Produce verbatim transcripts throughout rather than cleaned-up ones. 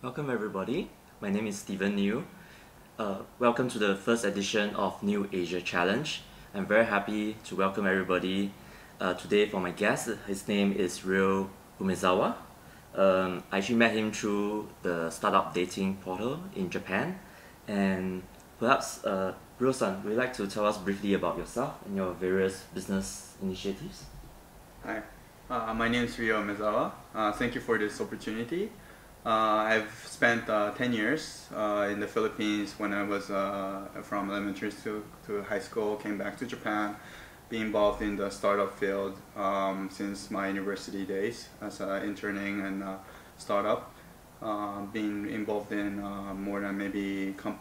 Welcome everybody, my name is Steven Neo. Uh, welcome to the first edition of New Asia Challenge. I'm very happy to welcome everybody uh, today for my guest. His name is Ryo Umezawa. Um, I actually met him through the Startup Dating Portal in Japan. And perhaps, uh, Ryo-san, would you like to tell us briefly about yourself and your various business initiatives? Hi, uh, my name is Ryo Umezawa. Uh, thank you for this opportunity. Uh, I've spent uh, ten years uh, in the Philippines when I was uh, from elementary to, to high school, came back to Japan, been involved in the startup field um, since my university days as uh, interning and uh, startup. Uh, been involved in uh, more than maybe com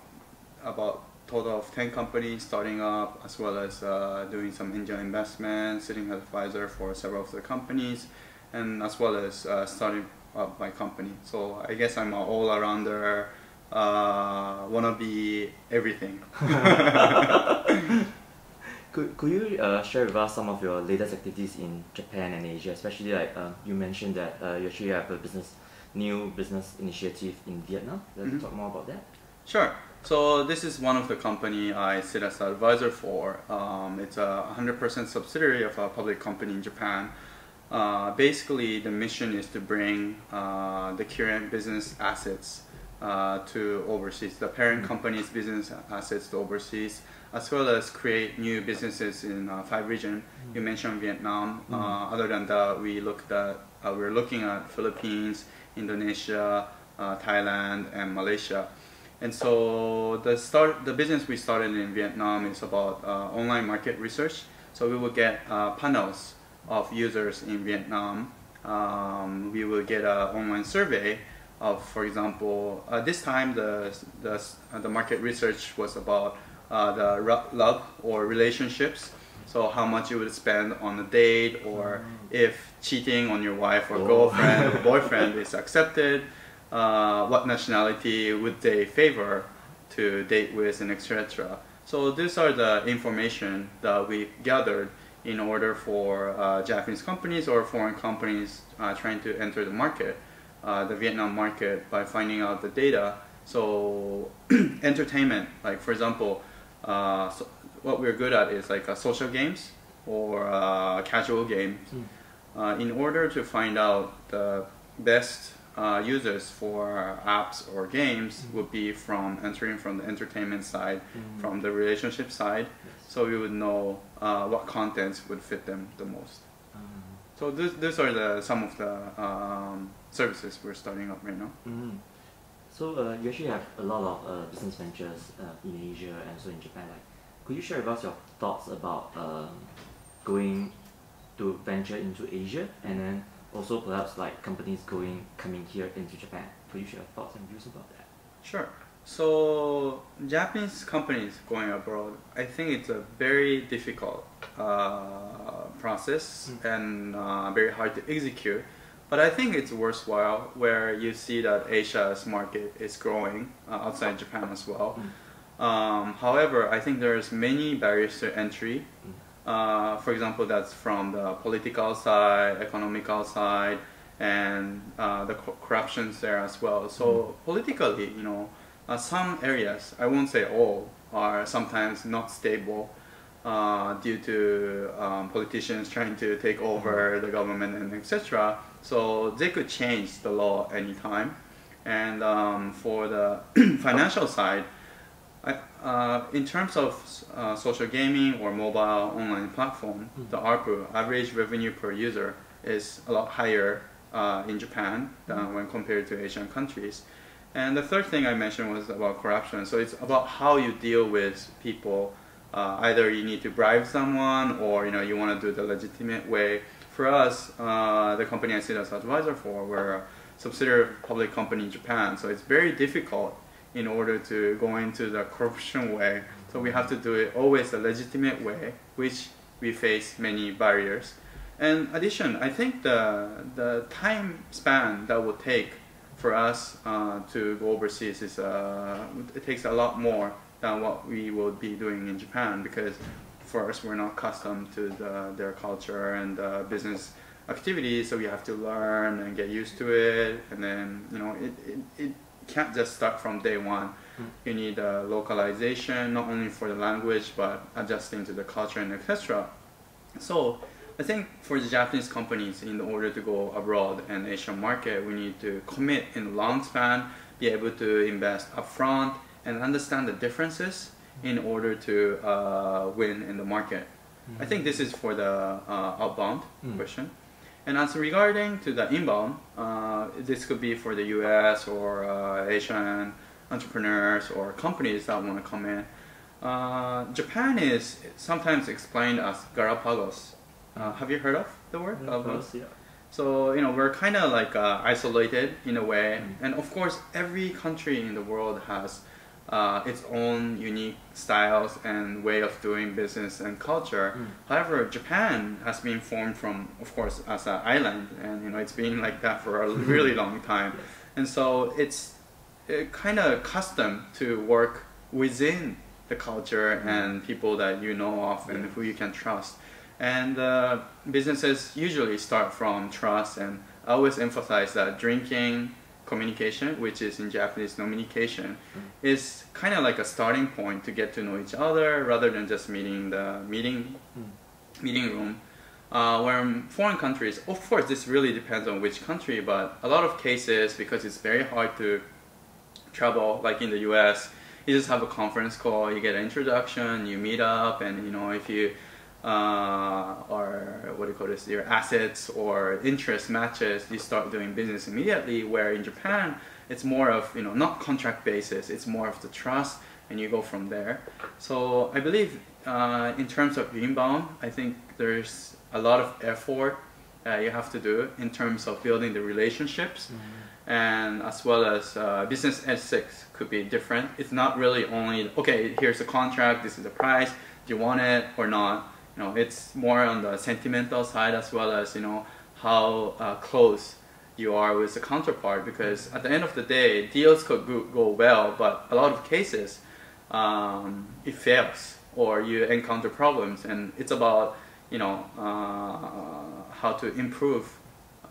about total of ten companies starting up, as well as uh, doing some angel investment, sitting as advisor for several of the companies, and as well as uh, starting of my company. So I guess I'm an all-arounder, uh, wanna be everything. could, could you uh, share with us some of your latest activities in Japan and Asia, especially like uh, you mentioned that uh, you actually have a business, new business initiative in Vietnam. Let's mm-hmm. talk more about that. Sure. So this is one of the company I sit as an advisor for. Um, it's a one hundred percent subsidiary of a public company in Japan. Uh, basically, the mission is to bring uh, the current business assets uh, to overseas, the parent company's business assets to overseas, as well as create new businesses in uh, five regions. You mentioned Vietnam. Uh, other than that, we looked at, uh, we're looking at Philippines, Indonesia, uh, Thailand, and Malaysia. And so the start, the business we started in Vietnam is about uh, online market research. So we will get uh, panels of users in Vietnam. Um, we will get an online survey of, for example, uh, this time the, the, the market research was about uh, the love or relationships. So how much you would spend on a date, or if cheating on your wife or oh. girlfriend or boyfriend is accepted, uh, what nationality would they favor to date with, and et cetera. So these are the information that we gathered in order for uh, Japanese companies or foreign companies uh, trying to enter the market, uh, the Vietnam market, by finding out the data. So entertainment, like for example, uh, so what we're good at is like uh, social games or uh, casual games. Mm. Uh, in order to find out the best uh, users for apps or games mm. would be from entering from the entertainment side, mm. from the relationship side. So we would know uh, what contents would fit them the most. Um, so this, these are the, some of the um, services we're starting up right now. Mm-hmm. So uh, you actually have a lot of uh, business ventures uh, in Asia and also in Japan. Like, could you share with us your thoughts about um, going to venture into Asia, and then also perhaps like companies going coming here into Japan? Could you share your thoughts and views about that? Sure. So Japanese companies going abroad, I think it's a very difficult uh, process mm. and uh, very hard to execute. But I think it's worthwhile, where you see that Asia's market is growing uh, outside Japan as well. Mm. Um, however, I think there's many barriers to entry. Mm. Uh, for example, that's from the political side, economical side, and uh, the corruptions there as well. So mm. politically, you know, Uh, some areas, I won't say all, are sometimes not stable uh, due to um, politicians trying to take over the government and et cetera. So they could change the law anytime. And um, for the financial side, I, uh, in terms of uh, social gaming or mobile online platform, mm-hmm. the A R P U, average revenue per user, is a lot higher uh, in Japan than mm-hmm. when compared to Asian countries. And the third thing I mentioned was about corruption. So it's about how you deal with people. Uh, either you need to bribe someone, or you know you want to do it the legitimate way. For us, uh, the company I sit as advisor for, we're a subsidiary of a public company in Japan. So it's very difficult in order to go into the corruption way. So we have to do it always the legitimate way, which we face many barriers. And in addition, I think the, the time span that will take for us uh, to go overseas is uh, it takes a lot more than what we would be doing in Japan, because first we're not accustomed to the, their culture and uh, business activities, so we have to learn and get used to it, and then you know it, it, it can't just start from day one. You need uh, localization, not only for the language, but adjusting to the culture and et cetera. So I think for the Japanese companies, in order to go abroad and Asian market, we need to commit in the long span, be able to invest upfront, and understand the differences in order to uh, win in the market. Mm-hmm. I think this is for the uh, outbound mm-hmm. question. And as regarding to the inbound, uh, this could be for the U S or uh, Asian entrepreneurs or companies that want to come in. Uh, Japan is sometimes explained as Galapagos. Uh, have you heard of the word? Galapagos, yeah. So, you know, we're kind of like uh, isolated in a way. Mm. And of course, every country in the world has uh, its own unique styles and way of doing business and culture. Mm. However, Japan has been formed from, of course, as an island. And, you know, it's been like that for a really long time. Yes. And so it's it kind of accustomed to work within the culture mm. and people that you know of and yeah. who you can trust. And uh, businesses usually start from trust, and I always emphasize that drinking communication, which is in Japanese nominikation, mm. is kind of like a starting point to get to know each other rather than just meeting the meeting, mm. meeting room. Uh, where in foreign countries, of course this really depends on which country, but a lot of cases, because it's very hard to travel, like in the U S, you just have a conference call, you get an introduction, you meet up, and you know, if you Uh, or what do you call this, your assets or interest matches, you start doing business immediately, where in Japan it's more of, you know, not contract basis, it's more of the trust, and you go from there. So I believe uh, in terms of inbound, I think there's a lot of effort uh, you have to do in terms of building the relationships, mm-hmm. and as well as uh, business ethics could be different. It's not really only, okay, here's the contract, this is the price, do you want it or not? You know, it's more on the sentimental side, as well as, you know, how uh, close you are with the counterpart, because at the end of the day, deals could go, go well, but a lot of cases um, it fails or you encounter problems, and it's about, you know, uh, how to improve.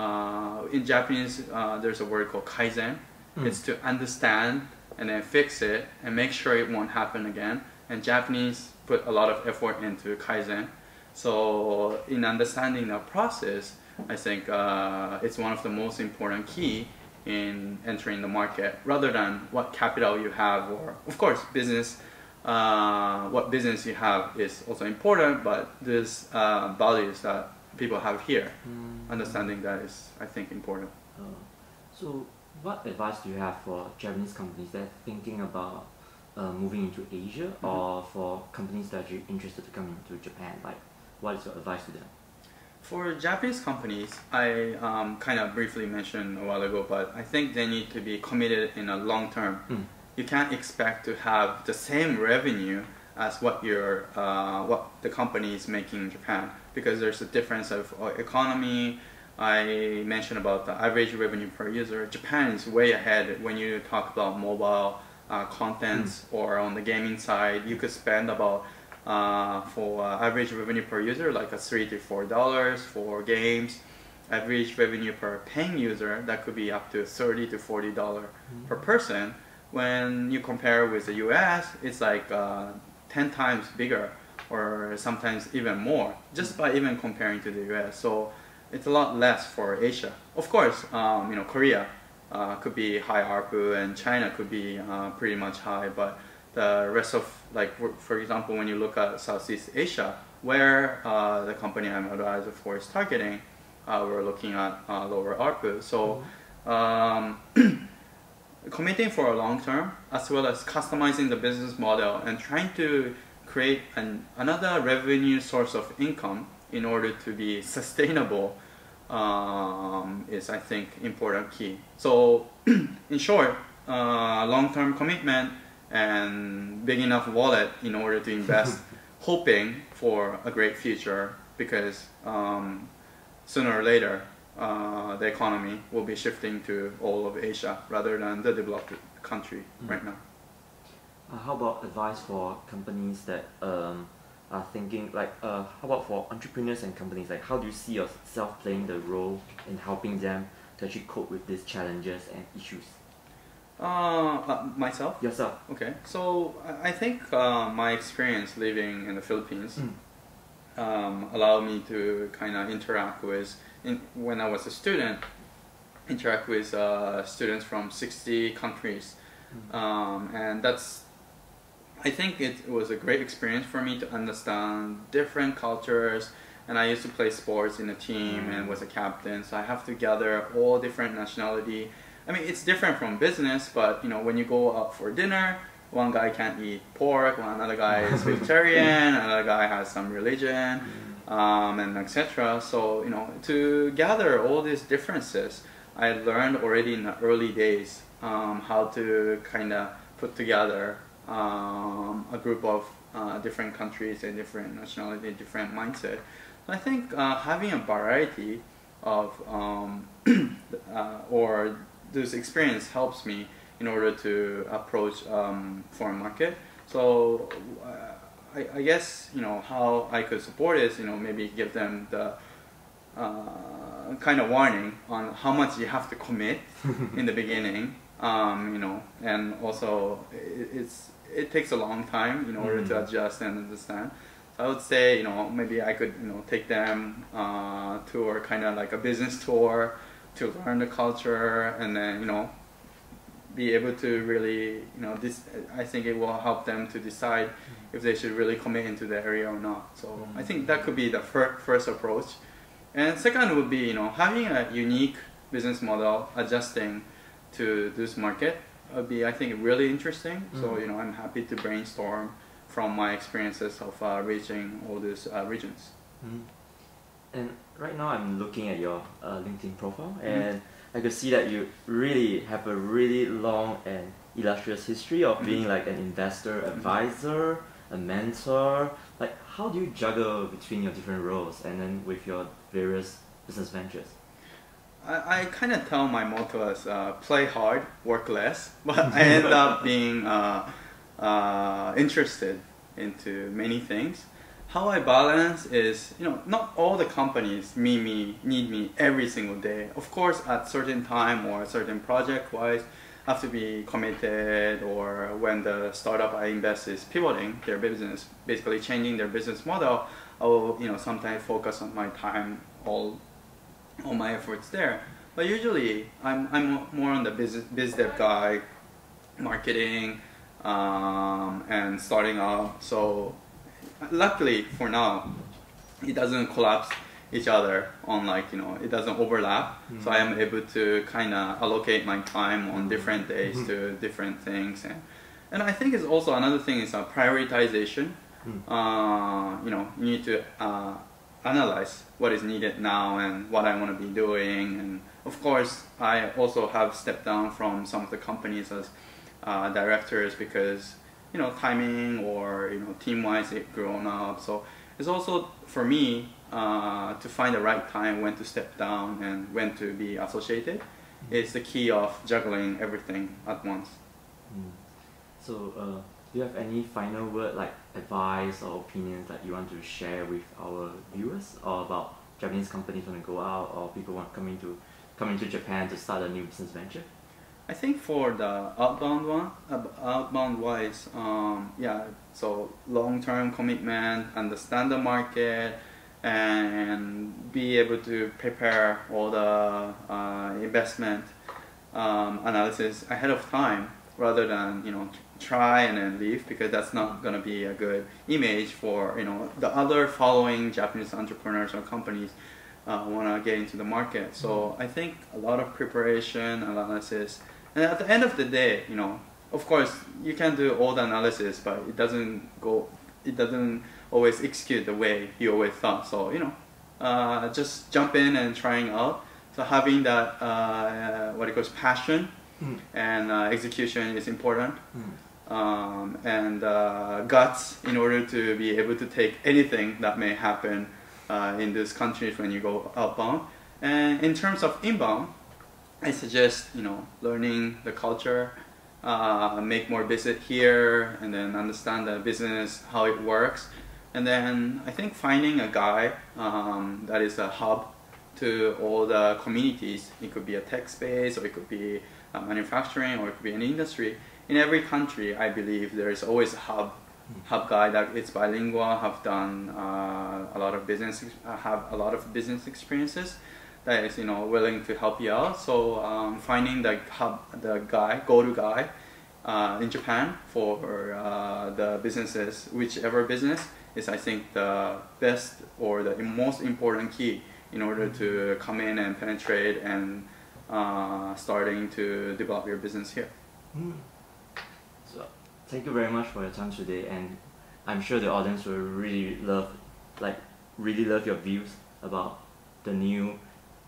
Uh, in Japanese, uh, there's a word called kaizen. Mm. It's to understand and then fix it and make sure it won't happen again. And Japanese put a lot of effort into kaizen. So in understanding the process, I think uh, it's one of the most important key in entering the market, rather than what capital you have, or of course business, uh, what business you have is also important, but there's uh, values that people have here. Mm. Understanding that is, I think, important. Uh, so what advice do you have for Japanese companies that are thinking about Uh, moving into Asia, mm-hmm. or for companies that are interested to come into Japan? Like, what is your advice to them? For Japanese companies, I um, kind of briefly mentioned a while ago, but I think they need to be committed in a long term. Mm. You can't expect to have the same revenue as what your uh, what the company is making in Japan, because there's a difference of economy. I mentioned about the average revenue per user. Japan is way ahead when you talk about mobile Uh, contents, mm. or on the gaming side, you could spend about uh, for uh, average revenue per user like a three to four dollars for games. Average revenue per paying user, that could be up to thirty to forty dollars mm. per person. When you compare with the U S, it's like uh, ten times bigger, or sometimes even more, just mm. by even comparing to the U S. So it's a lot less for Asia. Of course, um, you know, Korea Uh, could be high A R P U, and China could be uh, pretty much high, but the rest of, like, for example, when you look at Southeast Asia, where uh, the company I'm advisor for is targeting, uh, we're looking at uh, lower A R P U. So um, committing for a long term, as well as customizing the business model and trying to create an, another revenue source of income in order to be sustainable, Um, is, I think, important key. So in short, uh, long-term commitment and big enough wallet in order to invest, hoping for a great future, because um, sooner or later uh, the economy will be shifting to all of Asia rather than the developed country mm. right now. Uh, how about advice for companies that um Uh, thinking, like, uh, how about for entrepreneurs and companies, like, how do you see yourself playing the role in helping them to actually cope with these challenges and issues? Uh, uh, myself? Yourself. Okay. So I think uh, my experience living in the Philippines mm. um, allowed me to kind of interact with, in, when I was a student, interact with uh, students from sixty countries. Mm. Um, and that's, I think it was a great experience for me to understand different cultures. And I used to play sports in a team and was a captain, so I have to gather all different nationality. I mean, it's different from business, but you know, when you go out for dinner, one guy can't eat pork, one another guy is vegetarian, another guy has some religion, um, and et cetera. So you know, to gather all these differences, I learned already in the early days um, how to kind of put together um, a group of uh, different countries and different nationality, different mindset. I think uh, having a variety of um, uh, or this experience helps me in order to approach um, foreign market. So uh, I, I guess you know how I could support is you know maybe give them the uh, kind of warning on how much you have to commit in the beginning. Um, you know, and also it, it's it takes a long time in order mm. to adjust and understand. I would say, you know, maybe I could, you know, take them uh, to a kind of like a business tour to learn the culture, and then, you know, be able to really, you know, this, I think it will help them to decide if they should really commit into the area or not. So mm-hmm. I think that could be the fir first approach. And second would be, you know, having a unique business model adjusting to this market would be, I think, really interesting. Mm-hmm. So, you know, I'm happy to brainstorm from my experiences of uh, reaching all these uh, regions. Mm. And right now I'm looking at your uh, LinkedIn profile, and mm. I could see that you really have a really long and illustrious history of being mm. like an investor, advisor, a mentor. Like, how do you juggle between your different roles and then with your various business ventures? I, I kind of tell my motto as uh, play hard, work less, but I end up being uh, Uh, interested into many things. How I balance is, you know, not all the companies need me, need me every single day. Of course, at certain time or certain project-wise, I have to be committed, or when the startup I invest is pivoting their business, basically changing their business model, I will, you know, sometimes focus on my time, all, all my efforts there. But usually, I'm, I'm more on the business, biz dev guy, marketing, Um, and starting out. So luckily for now, it doesn't collapse each other on, like, you know, it doesn't overlap. Mm-hmm. So I am able to kind of allocate my time on different days mm-hmm. to different things. And, and I think it's also another thing is a prioritization. Mm-hmm. Uh, you know, you need to uh, analyze what is needed now and what I want to be doing. And of course, I also have stepped down from some of the companies as Uh, directors because, you know, timing or, you know, team-wise they've grown up. So it's also for me uh, to find the right time when to step down and when to be associated. Mm-hmm. It's the key of juggling everything at once. Mm. So uh, do you have any final word, like advice or opinions that you want to share with our viewers, or about Japanese companies want to go out, or people want coming to coming to Japan to start a new business venture? I think for the outbound one, outbound wise, um, yeah, so long-term commitment, understand the market, and be able to prepare all the uh, investment um, analysis ahead of time, rather than, you know, try and then leave, because that's not going to be a good image for, you know, the other following Japanese entrepreneurs or companies uh, want to get into the market. So I think a lot of preparation, analysis. And at the end of the day, you know, of course, you can do all the analysis, but it doesn't go, it doesn't always execute the way you always thought. So, you know, uh, just jump in and trying out. So having that, uh, what it calls passion mm. and uh, execution is important. Mm. Um, and uh, guts in order to be able to take anything that may happen uh, in these countries when you go outbound. And in terms of inbound, I suggest, you know, learning the culture, uh, make more visit here, and then understand the business, how it works. And then I think finding a guy um, that is a hub to all the communities. It could be a tech space, or it could be uh, manufacturing, or it could be any industry. In every country, I believe there is always a hub. Hub guy that it's bilingual, have done uh, a lot of business, have a lot of business experiences, that is, you know, willing to help you out. So um, finding the hub, the guy, go-to guy, uh, in Japan for uh, the businesses, whichever business, is I think the best or the most important key in order to come in and penetrate and uh, starting to develop your business here. Mm. Thank you very much for your time today, and I'm sure the audience will really love, like, really love your views about the New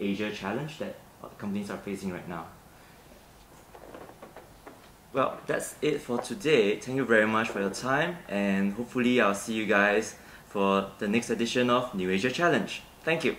Asia Challenge that companies are facing right now. Well, that's it for today. Thank you very much for your time, and hopefully I'll see you guys for the next edition of New Asia Challenge. Thank you.